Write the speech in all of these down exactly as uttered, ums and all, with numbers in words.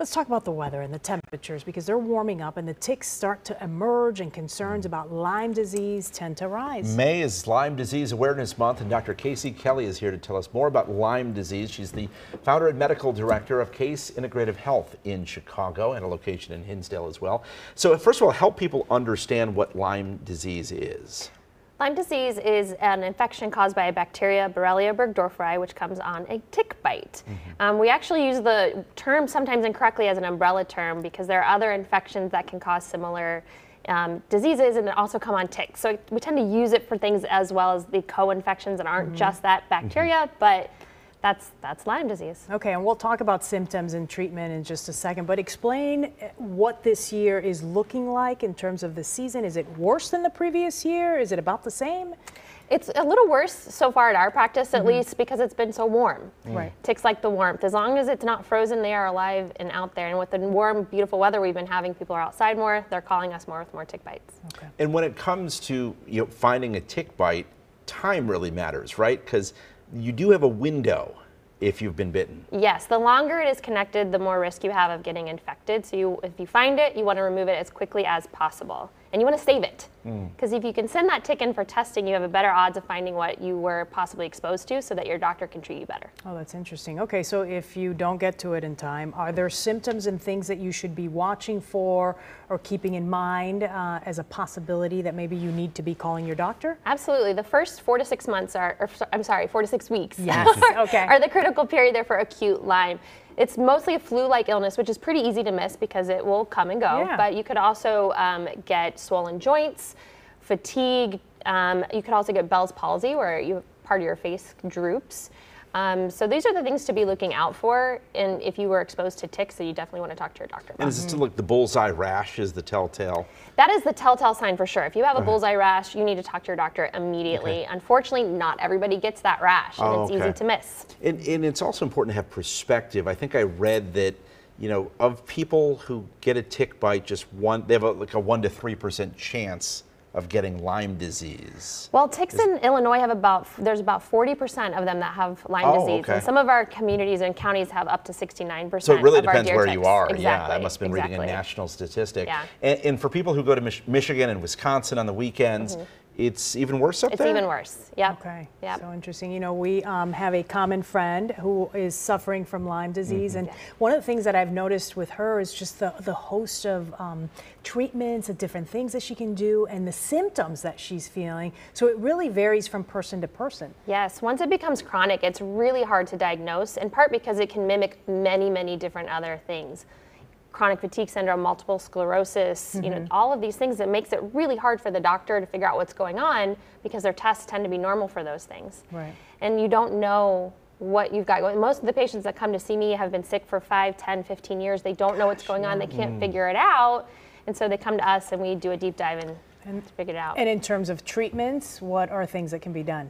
Let's talk about the weather and the temperatures because they're warming up and the ticks start to emerge and concerns about Lyme disease tend to rise. May is Lyme Disease Awareness Month and Doctor Casey Kelley is here to tell us more about Lyme disease. She's the founder and medical director of Case Integrative Health in Chicago and a location in Hinsdale as well. So first of all, help people understand what Lyme disease is. Lyme disease is an infection caused by a bacteria, Borrelia burgdorferi, which comes on a tick bite. Mm-hmm. um, we actually use the term sometimes incorrectly as an umbrella term because there are other infections that can cause similar um, diseases and also come on ticks. So we tend to use it for things as well as the co-infections that aren't mm-hmm. just that bacteria, mm-hmm. but that's, that's Lyme disease. Okay, and we'll talk about symptoms and treatment in just a second, but explain what this year is looking like in terms of the season. Is it worse than the previous year? Is it about the same? It's a little worse so far at our practice, at mm-hmm. least, because it's been so warm. Right. Ticks like the warmth. As long as it's not frozen, they are alive and out there. And with the warm, beautiful weather we've been having, people are outside more. They're calling us more with more tick bites. Okay. And when it comes to you know, finding a tick bite, time really matters, right? Because you do have a window if you've been bitten. Yes, the longer it is connected, the more risk you have of getting infected. So you, if you find it, you want to remove it as quickly as possible. And you want to save it. Because mm. if you can send that tick in for testing, you have a better odds of finding what you were possibly exposed to so that your doctor can treat you better. Oh, that's interesting. Okay, so if you don't get to it in time, are there symptoms and things that you should be watching for or keeping in mind uh, as a possibility that maybe you need to be calling your doctor? Absolutely. The first four to six months are, or, I'm sorry, four to six weeks yes. are, okay. are the critical period there for acute Lyme. It's mostly a flu-like illness, which is pretty easy to miss because it will come and go, yeah. but you could also um, get swollen joints, fatigue. Um, you could also get Bell's palsy, where you, part of your face droops. Um, so these are the things to be looking out for, and if you were exposed to ticks, so you definitely want to talk to your doctor about. And is this like the bullseye rash is the telltale? That is the telltale sign for sure. If you have a bullseye rash, you need to talk to your doctor immediately. Okay. Unfortunately, not everybody gets that rash, and oh, it's okay. easy to miss. And, and it's also important to have perspective. I think I read that, you know, of people who get a tick bite, just one, they have a, like a one to three percent chance of getting Lyme disease. Well, ticks is in Illinois have about, there's about forty percent of them that have Lyme oh, disease. Okay. And some of our communities and counties have up to sixty-nine percent. So it really of depends where ticks. You are. Exactly. Yeah, that must have been exactly. reading a national statistic. Yeah. And, and for people who go to Mich Michigan and Wisconsin on the weekends, mm-hmm. it's even worse up it's there? It's even worse, yeah. Okay, yep. So interesting. You know, we um, have a common friend who is suffering from Lyme disease, mm-hmm. and yeah. one of the things that I've noticed with her is just the, the host of um, treatments and different things that she can do and the symptoms that she's feeling. So it really varies from person to person. Yes, once it becomes chronic, it's really hard to diagnose, in part because it can mimic many, many different other things. Chronic fatigue syndrome, multiple sclerosis, mm-hmm. you know, all of these things that makes it really hard for the doctor to figure out what's going on because their tests tend to be normal for those things. Right. And you don't know what you've got going. Most of the patients that come to see me have been sick for five, ten, fifteen years. They don't Gosh, know what's going on. They can't mm. figure it out. And so they come to us and we do a deep dive and, and figure it out. And in terms of treatments, what are things that can be done?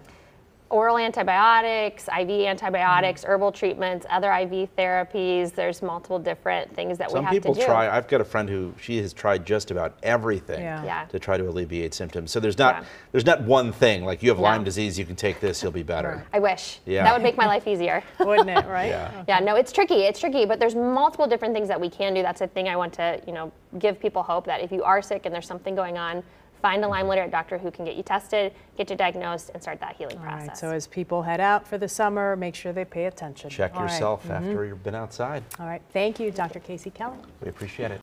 Oral antibiotics, I V antibiotics, mm-hmm. herbal treatments, other I V therapies. There's multiple different things that Some we have to do. Some people try, I've got a friend who, she has tried just about everything yeah. Yeah. to try to alleviate symptoms. So there's not yeah. there's not one thing, like you have no. Lyme disease, you can take this, you'll be better. I wish. Yeah. That would make my life easier. Wouldn't it, right? Yeah. Okay. Yeah, no, it's tricky, it's tricky, but there's multiple different things that we can do. That's a thing I want to, you know, give people hope that if you are sick and there's something going on, find a Lyme literate doctor who can get you tested, get you diagnosed, and start that healing All process. Right, so as people head out for the summer, make sure they pay attention. Check All yourself right. after mm-hmm. you've been outside. All right, thank you, Doctor Casey Kelley. We appreciate it.